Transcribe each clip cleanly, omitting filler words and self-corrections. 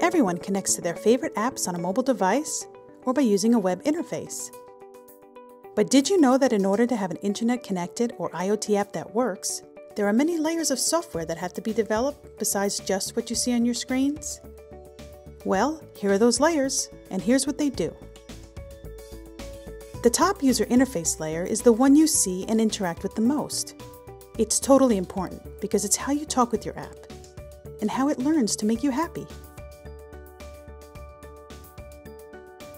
Everyone connects to their favorite apps on a mobile device or by using a web interface. But did you know that in order to have an internet-connected or IoT app that works, there are many layers of software that have to be developed besides just what you see on your screens? Well, here are those layers, and here's what they do. The top user interface layer is the one you see and interact with the most. It's totally important because it's how you talk with your app and how it learns to make you happy.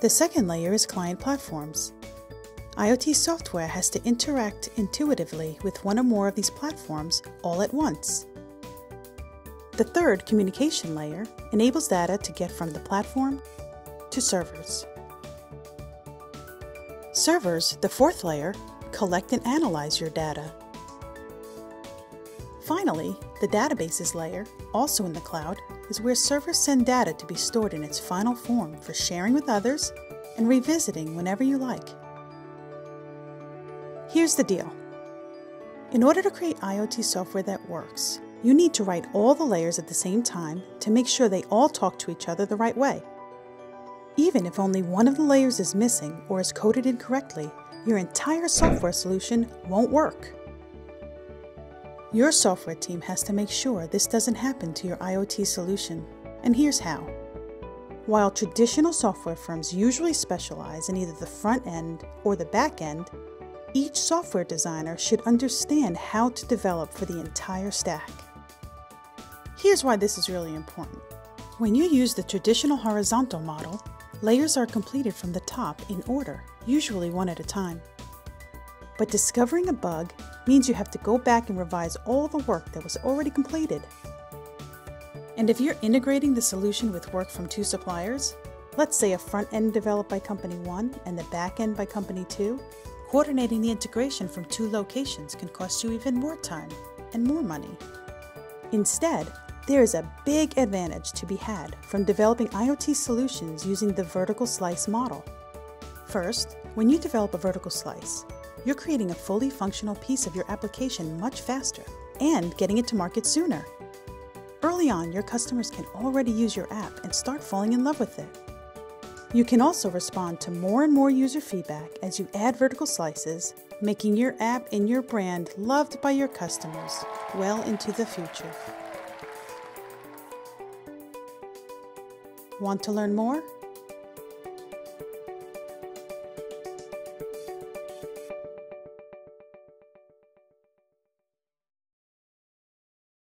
The second layer is client platforms. IoT software has to interact intuitively with one or more of these platforms all at once. The third communication layer enables data to get from the platform to servers. Servers, the fourth layer, collect and analyze your data. Finally, the databases layer, also in the cloud, is where servers send data to be stored in its final form for sharing with others and revisiting whenever you like. Here's the deal. In order to create IoT software that works, you need to write all the layers at the same time to make sure they all talk to each other the right way. Even if only one of the layers is missing or is coded incorrectly, your entire software solution won't work. Your software team has to make sure this doesn't happen to your IoT solution, and here's how. While traditional software firms usually specialize in either the front end or the back end, each software designer should understand how to develop for the entire stack. Here's why this is really important. When you use the traditional horizontal model, layers are completed from the top in order, usually one at a time. But discovering a bug means you have to go back and revise all the work that was already completed. And if you're integrating the solution with work from two suppliers, let's say a front end developed by company 1 and the back end by company 2, coordinating the integration from two locations can cost you even more time and more money. Instead, there is a big advantage to be had from developing IoT solutions using the vertical slice model. First, when you develop a vertical slice, you're creating a fully functional piece of your application much faster and getting it to market sooner. Early on, your customers can already use your app and start falling in love with it. You can also respond to more and more user feedback as you add vertical slices, making your app and your brand loved by your customers well into the future. Want to learn more?